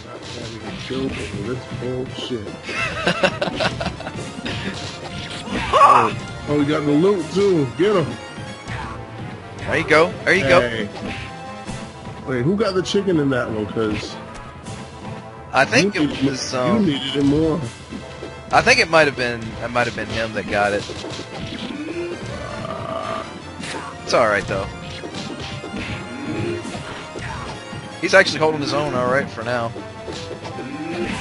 Stop having a joke over this bullshit. Oh, he got the loot too. Get him. There you go. There you go. Wait, who got the chicken in that one? Because I think it was. You needed it more. I think it might have been. It might have been him that got it. It's all right though. He's actually holding his own alright for now.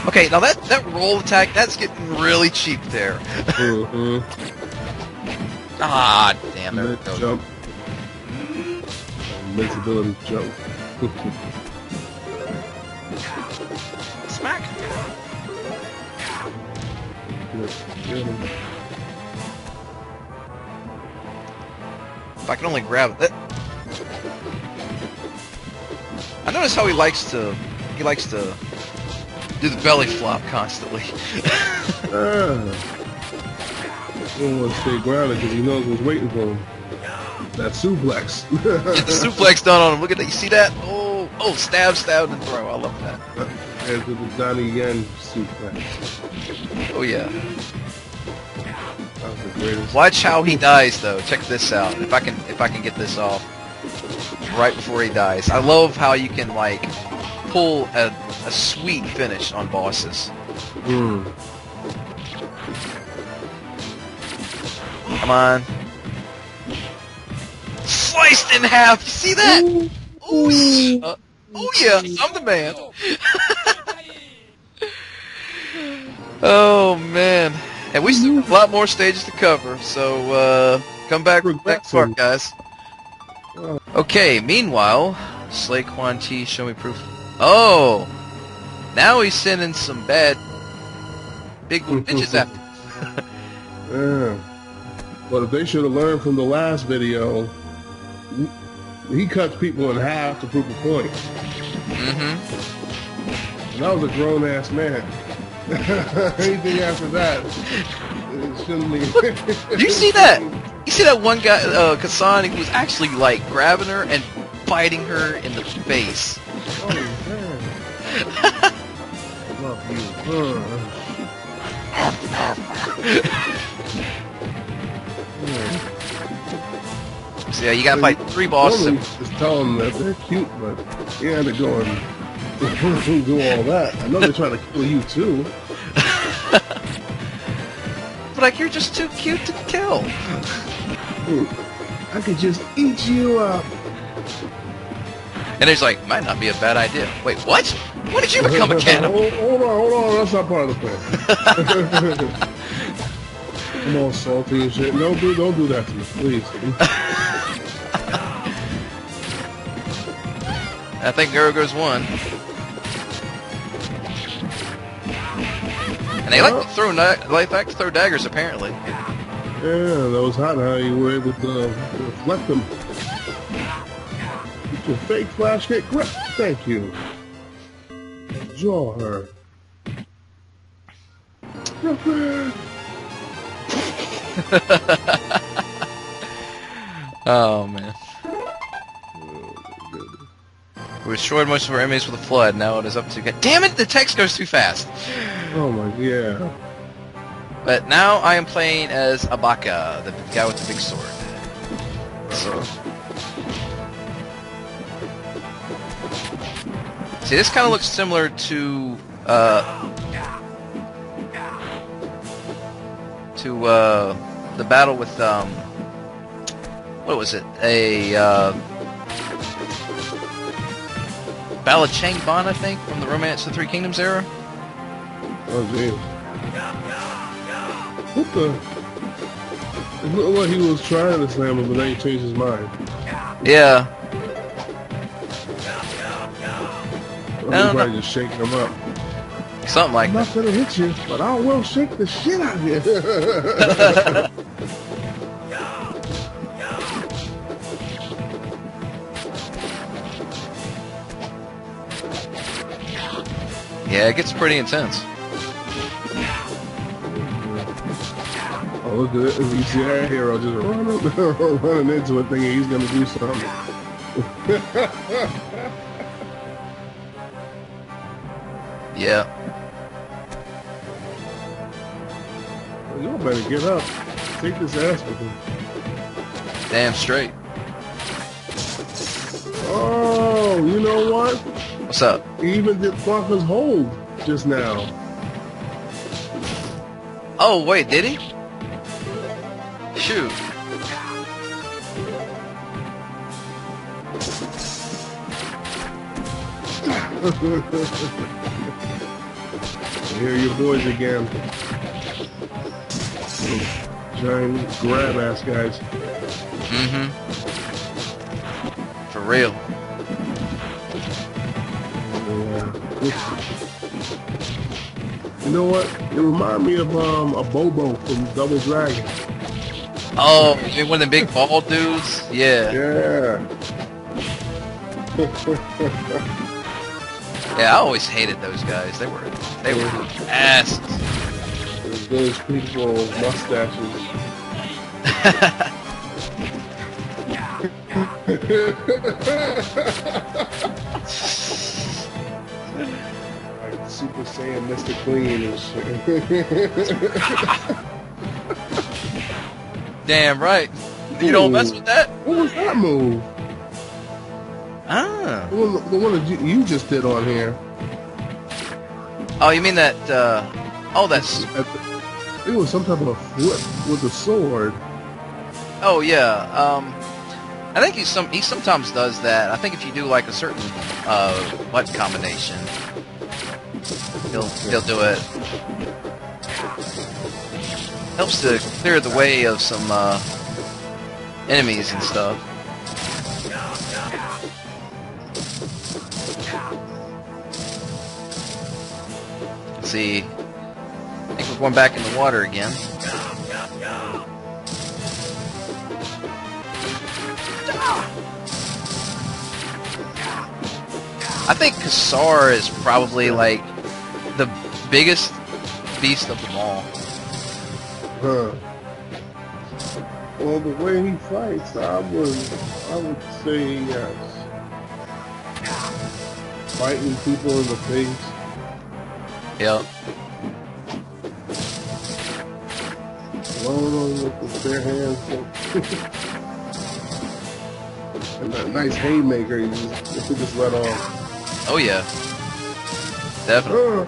Okay, now that roll attack, that's getting really cheap there. Ah, damn it. Jump. Invincibility jump. Smack! If I can only grab it. I notice how he likes to do the belly flop constantly. He don't want to stay grounded because he knows what's waiting for him. That suplex. Get the suplex done on him. Look at that. You see that? Oh, oh, stab, stab, and throw. I love that. There's the Donnie Yen suplex. Oh yeah. That was the greatest. Watch how he dies though. Check this out. If I can get this off. Right before he dies. I love how you can, like, pull a sweet finish on bosses. Come on. Sliced in half! You see that? Ooh, yeah. Oh, yeah! I'm the man! Oh, man. And we still have a lot more stages to cover, so, come back with next part, guys. Okay, meanwhile, Slay Quan Chi, show me proof. Oh! Now he's sending some bad big bitches after us. Yeah. But if they should have learned from the last video, he cuts people in half to prove a point. Mm-hmm. That was a grown-ass man. Anything after that, it shouldn't be. You see that? You see that one guy, Kasani, who was actually, like, grabbing her and biting her in the face. Oh, man. I love you. So, yeah, you gotta fight three bosses. Just tell them that they're cute, but you had to go and do all that. I know they're trying to kill you, too. But, like, you're just too cute to kill. I could just eat you up. And he's like, might not be a bad idea. Wait, what? When did you become a cannibal? Hold on, that's not part of the plan. I'm all salty and shit. No, dude, don't do that to me, please. I think there goes one. And they like to throw daggers, apparently. Yeah, that was hot how you were able to reflect them. It's a fake flash kick. Thank you. Draw her. Oh, man. We destroyed most of our enemies with a flood. Now it is up to... Damn it! The text goes too fast! Oh, my... Yeah. But now I am playing as Abaka, the guy with the big sword. So. See, this kind of looks similar to the battle with what was it? A Battle of Changban, I think, from the Romance of the Three Kingdoms era. Oh, geez. What the? It looked like he was trying to slam him, but then he changed his mind. Yeah. Everybody just shaking him up. Something like that. I'm not gonna hit you, but I will shake the shit out of you. Yeah, it gets pretty intense. Oh, look at it. You see our hero just running into it thinking he's gonna do something. Yeah. You better get up. Take this ass with him. Damn straight. Oh, you know what? What's up? He even did Flocker's hold just now. Oh, wait, did he? Shoot. Here are your boys again. Giant grab ass guys. Mm-hmm. For real. Yeah. You know what? It reminds me of a Bobo from Double Dragon. Oh, you mean one of the big bald dudes? Yeah. Yeah. Yeah, I always hated those guys. They were asses. Those people with mustaches. Like Super Saiyan Mr. Clean and shit. Damn right. You don't mess with that? What was that move? Ah. The one that you just did on here. Oh, you mean that, oh, that's... It was some type of flip with a sword. Oh, yeah, I think he sometimes does that. I think if you do like a certain butt combination, he'll do it. Helps to clear the way of some enemies and stuff. Let's see, I think we're going back in the water again. I think Kassar is probably like the biggest beast of them all. Huh. Well, the way he fights, I would say yes. Fighting people in the face. Yep. Blowing them with their hands. And that nice haymaker you just let off. Oh yeah, definitely.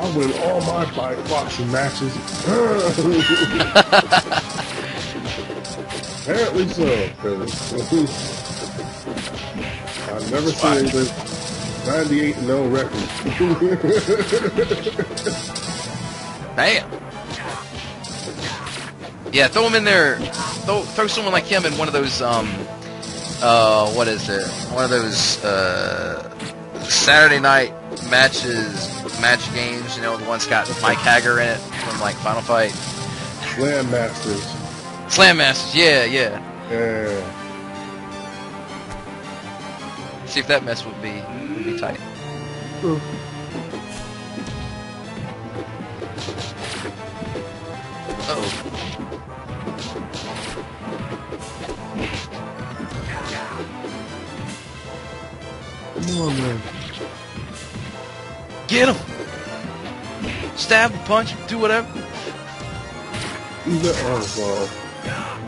I win all my boxing matches. Apparently so, cause I've never seen this 98-0 record. Damn. Yeah, throw him in there. Throw someone like him in one of those what is it? One of those Saturday night match games, you know, the one's got Mike Haggar in it from like Final Fight. Slam Masters. Slam Masters, yeah. Yeah. See if that mess would be tight. Come on, man. Get him! Stab him, punch him, do whatever. Use that arm.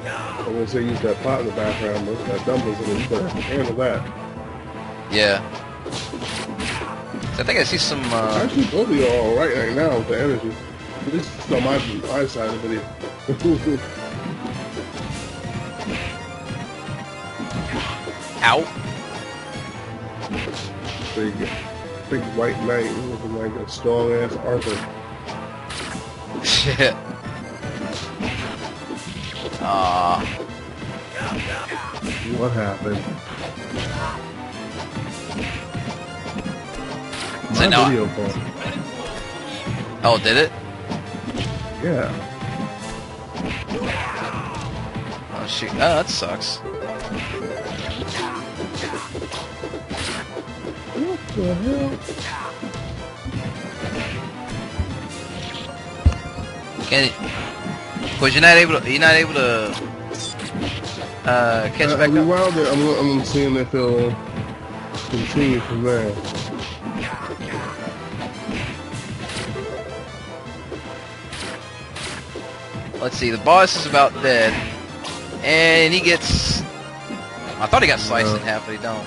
I wouldn't say use that pot in the background, but that dumbbells in it. You better handle that. Yeah. I think I see some. Actually, both of y'all are alright right now with the energy. At least it's on my side of the video. Ow. Big white knight looking like a strong ass Arthur. Shit. Ah. What happened? My video phone. Oh, did it? Yeah. Oh shoot! Oh, that sucks. What the hell? Get it? Cause you're not able to catch back up. I'm seeing that fell. continue from there. Let's see, the boss is about dead. And he gets... I thought he got sliced in half, but he don't.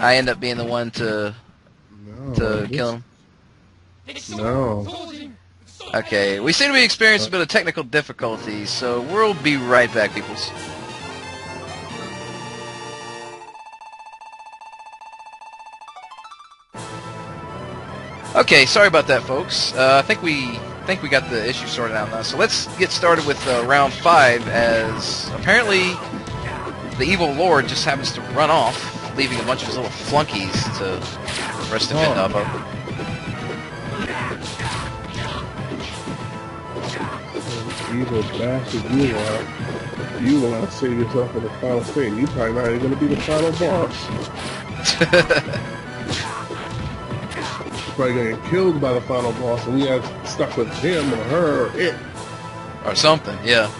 I end up being the one to kill him. No. Okay, we seem to be experiencing a bit of technical difficulties, so we'll be right back, peoples. Okay, sorry about that, folks. I think we got the issue sorted out now. So let's get started with round 5, as apparently the evil lord just happens to run off, leaving a bunch of his little flunkies to rest and fend off of. Evil bastard, you are. You will not save yourself in the final state. You probably not even going to be the final boss. Probably going to get killed by the final boss, and we have stuck with him or her or it. Or something, yeah.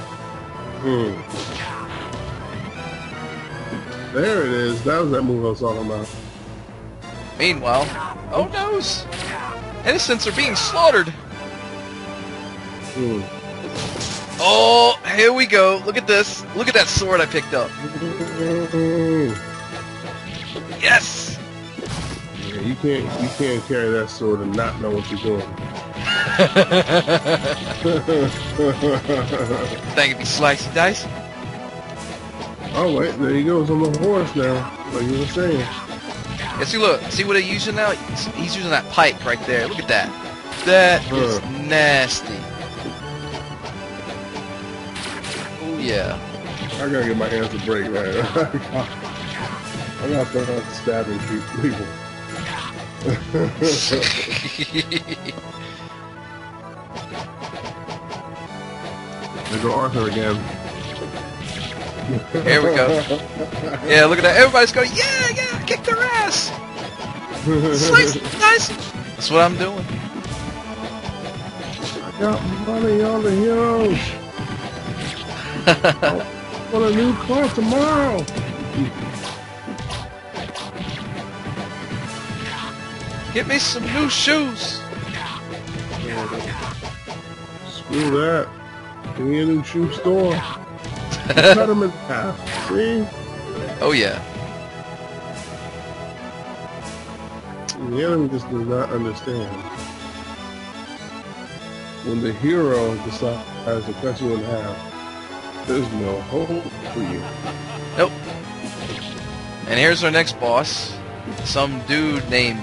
There it is. That was that move I was talking about. Meanwhile, oh no! Innocents are being slaughtered! Oh, here we go. Look at this. Look at that sword I picked up. Yes! Yeah, you can't carry that sword and not know what you're doing. Think it'd be slice and dice? Oh wait, there he goes on the horse now, like you were saying. Yeah, see look, see what he's using now? He's using that pike right there. Look at that. That is nasty. Yeah. I gotta get my hands a break, man. I gotta throw out the stabbing people. There go Arthur again. Here we go. Yeah, look at that. Everybody's going, yeah, yeah, kick their ass! Slice, nice! That's what I'm doing. I got money on the heroes! What a new car tomorrow! Get me some new shoes! Screw that. Give me a new shoe store. Cut them in half, see? Oh yeah. The enemy just does not understand. When the hero decides to cut you in half, there's no hope for you. Nope. And here's our next boss. Some dude named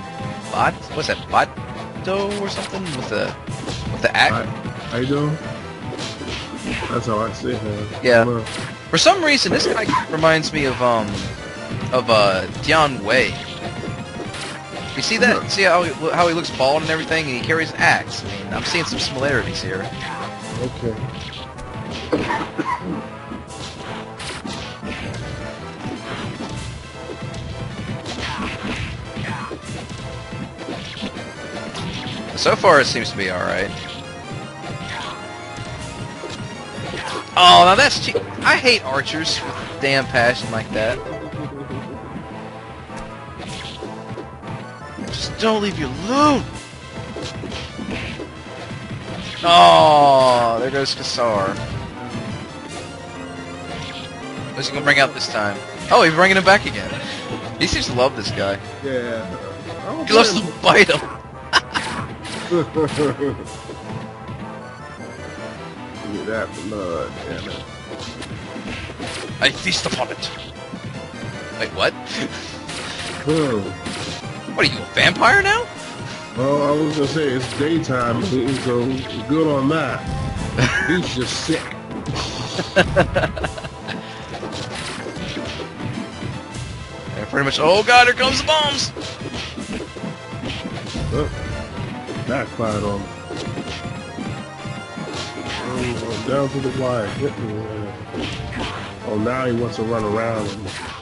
Bot. What's that? Botto or something with the axe. I don't. That's how I say it. Yeah. For some reason, this guy reminds me of Dian Wei. You see that? See how he looks bald and everything, and he carries an axe. I mean, I'm seeing some similarities here. Okay. So far it seems to be alright. Oh, now that's cheap. I hate archers with damn passion like that. Just don't leave you alone! Oh, there goes Kassar. What's he gonna bring out this time? Oh, he's bringing him back again. He seems to love this guy. Yeah. He loves to bite him. Look at that blood, damn it. I feast upon it. Wait, what? What are you, a vampire now? Well, I was gonna say it's daytime, so good on that. He's just sick. And pretty much, oh god, here comes the bombs! Backfired on me. Oh, down to the wire. Hit me. Oh, now he wants to run around.